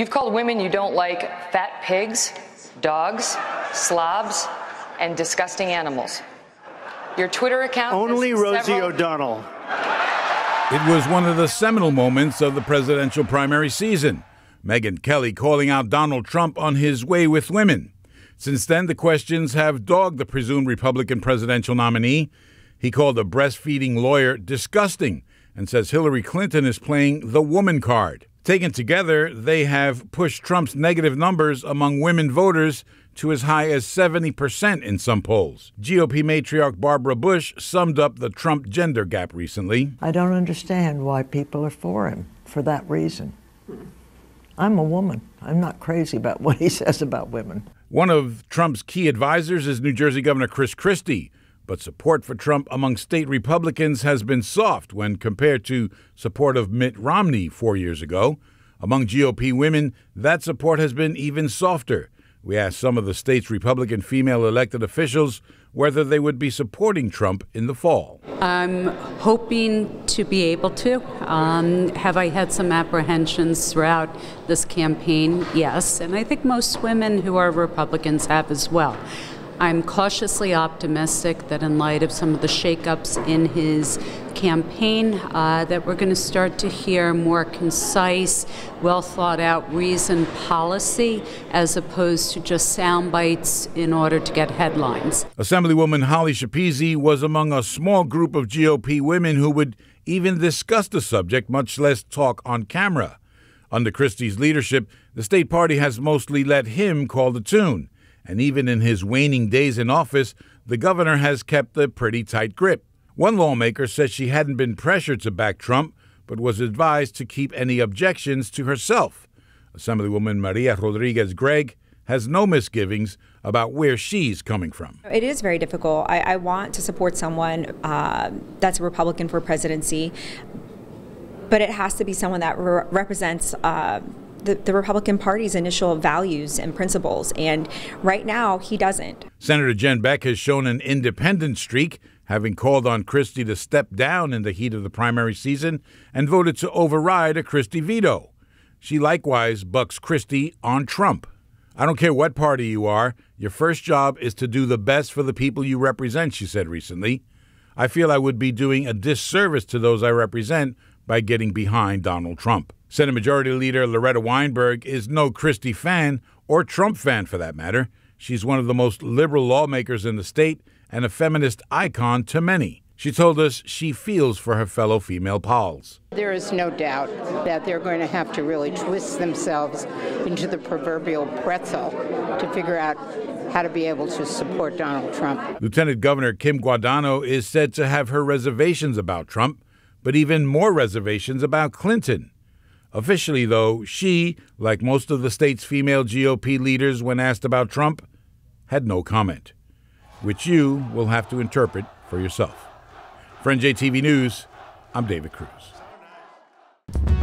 You've called women you don't like fat pigs, dogs, slobs, and disgusting animals. Your Twitter account... Only Rosie O'Donnell. It was one of the seminal moments of the presidential primary season. Megyn Kelly calling out Donald Trump on his way with women. Since then, the questions have dogged the presumed Republican presidential nominee. He called a breastfeeding lawyer disgusting and says Hillary Clinton is playing the woman card. Taken together, they have pushed Trump's negative numbers among women voters to as high as 70% in some polls. GOP matriarch Barbara Bush summed up the Trump gender gap recently. I don't understand why people are for him for that reason. I'm a woman. I'm not crazy about what he says about women. One of Trump's key advisors is New Jersey Governor Chris Christie. But support for Trump among state Republicans has been soft when compared to support of Mitt Romney 4 years ago. Among GOP women, that support has been even softer. We asked some of the state's Republican female elected officials whether they would be supporting Trump in the fall. I'm hoping to be able to. Have I had some apprehensions throughout this campaign? Yes, and I think most women who are Republicans have as well. I'm cautiously optimistic that in light of some of the shakeups in his campaign, that we're going to start to hear more concise, well thought out, reasoned policy as opposed to just sound bites in order to get headlines. Assemblywoman Holly Schepski was among a small group of GOP women who would even discuss the subject, much less talk on camera. Under Christie's leadership, the state party has mostly let him call the tune. And even in his waning days in office, the governor has kept a pretty tight grip. One lawmaker says she hadn't been pressured to back Trump, but was advised to keep any objections to herself. Assemblywoman Maria Rodriguez-Gregg has no misgivings about where she's coming from. It is very difficult. I want to support someone that's a Republican for presidency, but it has to be someone that represents the Republican Party's initial values and principles, and right now he doesn't. Senator Jen Beck has shown an independent streak, having called on Christie to step down in the heat of the primary season and voted to override a Christie veto. She likewise bucks Christie on Trump. I don't care what party you are, your first job is to do the best for the people you represent, she said recently. I feel I would be doing a disservice to those I represent by getting behind Donald Trump. Senate Majority Leader Loretta Weinberg is no Christie fan or Trump fan for that matter. She's one of the most liberal lawmakers in the state and a feminist icon to many. She told us she feels for her fellow female pals. There is no doubt that they're going to have to really twist themselves into the proverbial pretzel to figure out how to be able to support Donald Trump. Lieutenant Governor Kim Guadagno is said to have her reservations about Trump, but even more reservations about Clinton. Officially, though, she, like most of the state's female GOP leaders when asked about Trump, had no comment, which you will have to interpret for yourself. For NJTV News, I'm David Cruz.